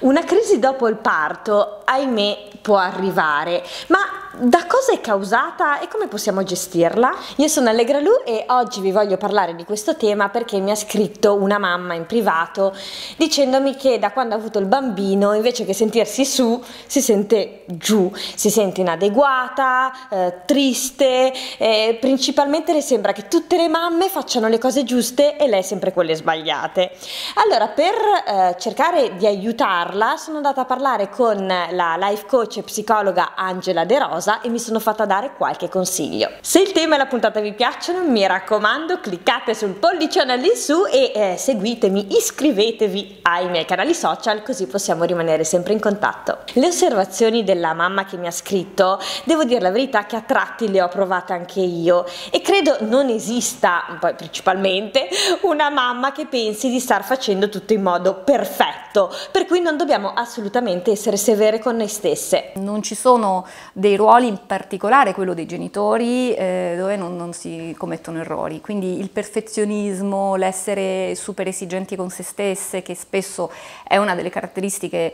Una crisi dopo il parto, ahimè, può arrivare, ma da cosa è causata e come possiamo gestirla? Io sono Allegra Lu e oggi vi voglio parlare di questo tema perché mi ha scritto una mamma in privato dicendomi che da quando ha avuto il bambino, invece che sentirsi su, si sente giù, si sente inadeguata, triste, principalmente le sembra che tutte le mamme facciano le cose giuste e lei sempre quelle sbagliate. Allora, per cercare di aiutarla sono andata a parlare con la life coach e psicologa Angela De Rosa e mi sono fatta dare qualche consiglio. Se il tema e la puntata vi piacciono, mi raccomando, cliccate sul pollicione lì su e seguitemi, iscrivetevi ai miei canali social, così possiamo rimanere sempre in contatto. Le osservazioni della mamma che mi ha scritto, devo dire la verità che a tratti le ho provate anche io e credo non esista, poi principalmente, una mamma che pensi di star facendo tutto in modo perfetto, per cui non dobbiamo assolutamente essere severe con noi stesse. Non ci sono dei ruoli, in particolare quello dei genitori, dove non si commettono errori, quindi il perfezionismo, l'essere super esigenti con se stesse, che spesso è una delle caratteristiche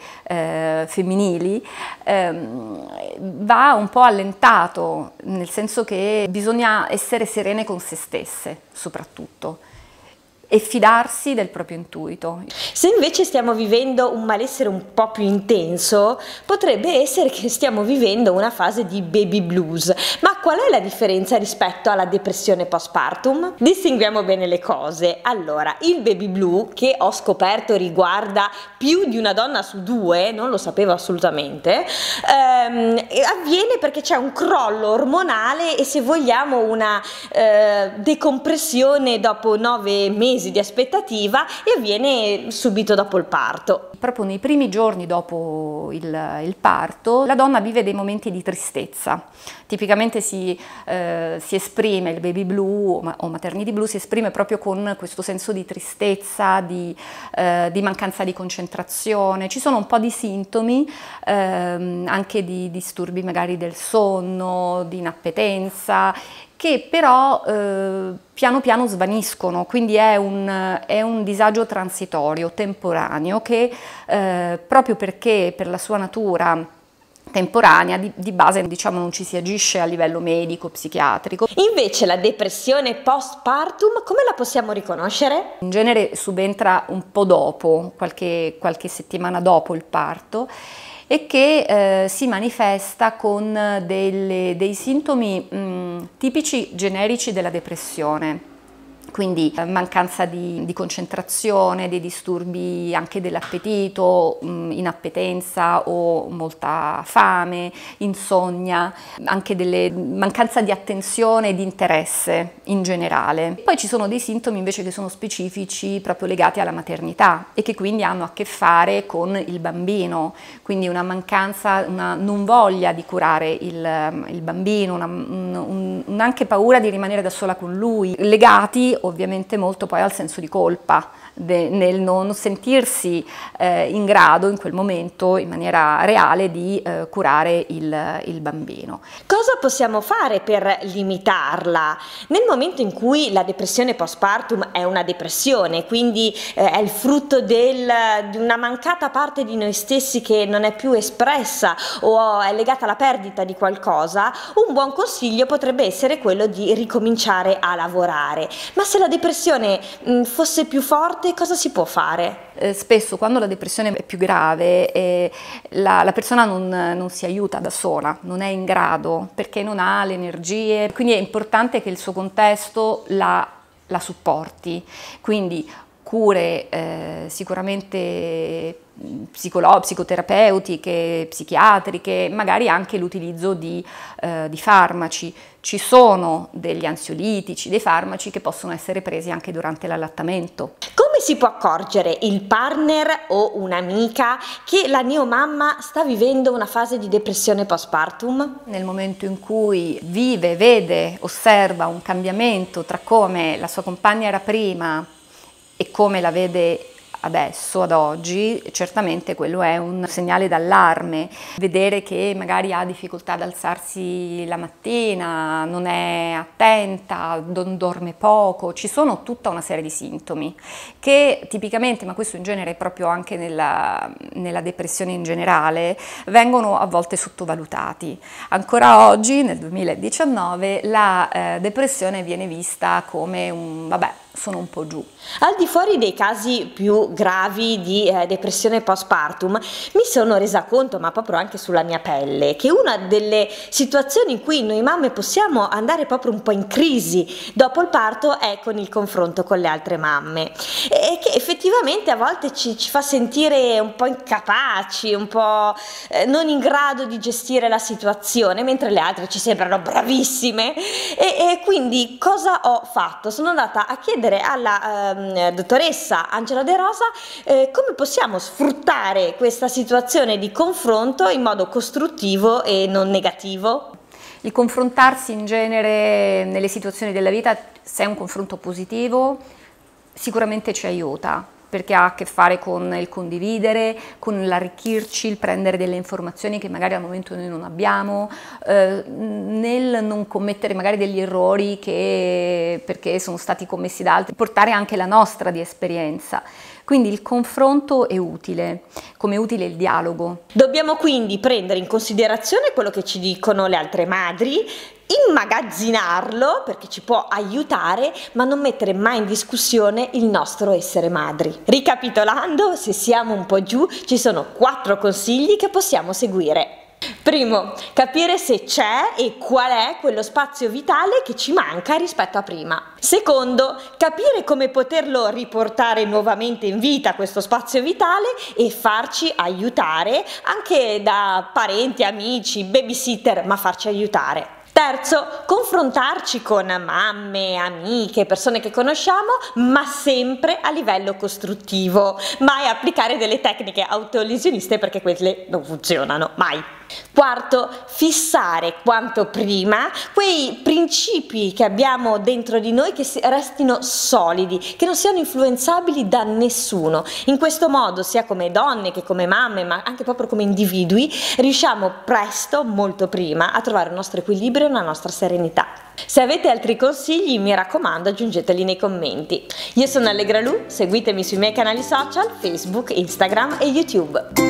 femminili, va un po' allentato, nel senso che bisogna essere serene con se stesse soprattutto e fidarsi del proprio intuito. Se invece stiamo vivendo un malessere un po' più intenso, potrebbe essere che stiamo vivendo una fase di baby blues. Ma qual è la differenza rispetto alla depressione postpartum? Distinguiamo bene le cose. Allora, il baby blues, che ho scoperto riguarda più di una donna su due, non lo sapevo assolutamente, avviene perché c'è un crollo ormonale e, se vogliamo, una decompressione dopo 9 mesi di aspettativa, e avviene subito dopo il parto. Proprio nei primi giorni dopo il parto la donna vive dei momenti di tristezza, tipicamente si esprime il baby blues o maternity blues, si esprime proprio con questo senso di tristezza, di mancanza di concentrazione. Ci sono un po' di sintomi anche di disturbi magari del sonno, di inappetenza, che però piano piano svaniscono, quindi è un disagio transitorio, temporaneo, che proprio perché per la sua natura temporanea, di base, diciamo, non ci si agisce a livello medico, psichiatrico. Invece la depressione postpartum come la possiamo riconoscere? In genere subentra un po' dopo, qualche settimana dopo il parto, e che si manifesta con dei sintomi tipici generici della depressione, quindi mancanza di concentrazione, dei disturbi anche dell'appetito, inappetenza o molta fame, insonnia, anche mancanza di attenzione e di interesse in generale. Poi ci sono dei sintomi invece che sono specifici proprio legati alla maternità e che quindi hanno a che fare con il bambino, quindi una mancanza, una non voglia di curare il bambino, anche paura di rimanere da sola con lui, legati ovviamente molto poi al senso di colpa, nel non sentirsi in grado in quel momento in maniera reale di curare il bambino. Cosa possiamo fare per limitarla? Nel momento in cui la depressione postpartum è una depressione, quindi è il frutto di una mancata parte di noi stessi che non è più espressa o è legata alla perdita di qualcosa, un buon consiglio potrebbe essere quello di ricominciare a lavorare. Ma se la depressione fosse più forte, cosa si può fare? Spesso quando la depressione è più grave la persona non si aiuta da sola, non è in grado perché non ha le energie, quindi è importante che il suo contesto la supporti, quindi cure sicuramente psicoterapeutiche, psichiatriche, magari anche l'utilizzo di farmaci. Ci sono degli ansiolitici, dei farmaci che possono essere presi anche durante l'allattamento. Come si può accorgere il partner o un'amica che la neomamma sta vivendo una fase di depressione postpartum? Nel momento in cui vive, vede, osserva un cambiamento tra come la sua compagna era prima e come la vede adesso, ad oggi, certamente quello è un segnale d'allarme. Vedere che magari ha difficoltà ad alzarsi la mattina, non è attenta, non dorme poco, ci sono tutta una serie di sintomi che tipicamente, ma questo in genere proprio anche nella depressione in generale, vengono a volte sottovalutati. Ancora oggi, nel 2019, la depressione viene vista come un vabbè, sono un po' giù. Al di fuori dei casi più gravi di depressione postpartum, mi sono resa conto, ma proprio anche sulla mia pelle, che una delle situazioni in cui noi mamme possiamo andare proprio un po' in crisi dopo il parto è con il confronto con le altre mamme, e che effettivamente a volte ci fa sentire un po' incapaci, un po' non in grado di gestire la situazione, mentre le altre ci sembrano bravissime. E quindi cosa ho fatto? Sono andata a chiedere alla dottoressa Angela De Rosa come possiamo sfruttare questa situazione di confronto in modo costruttivo e non negativo. Il confrontarsi in genere nelle situazioni della vita, se è un confronto positivo, sicuramente ci aiuta, perché ha a che fare con il condividere, con l'arricchirci, il prendere delle informazioni che magari al momento noi non abbiamo, nel non commettere magari degli errori perché sono stati commessi da altri, portare anche la nostra di esperienza. Quindi il confronto è utile, come è utile il dialogo. Dobbiamo quindi prendere in considerazione quello che ci dicono le altre madri, immagazzinarlo perché ci può aiutare, ma non mettere mai in discussione il nostro essere madri. Ricapitolando, se siamo un po' giù, ci sono 4 consigli che possiamo seguire. Primo, capire se c'è e qual è quello spazio vitale che ci manca rispetto a prima. Secondo, capire come poterlo riportare nuovamente in vita questo spazio vitale e farci aiutare anche da parenti, amici, babysitter, ma farci aiutare. Terzo, confrontarci con mamme, amiche, persone che conosciamo, ma sempre a livello costruttivo, mai applicare delle tecniche autolesioniste perché quelle non funzionano, mai. Quarto, fissare quanto prima quei principi che abbiamo dentro di noi che restino solidi, che non siano influenzabili da nessuno. In questo modo, sia come donne che come mamme, ma anche proprio come individui, riusciamo presto, molto prima, a trovare il nostro equilibrio e la nostra serenità. Se avete altri consigli, mi raccomando, aggiungeteli nei commenti. Io sono Allegra Lu, seguitemi sui miei canali social, Facebook, Instagram e YouTube.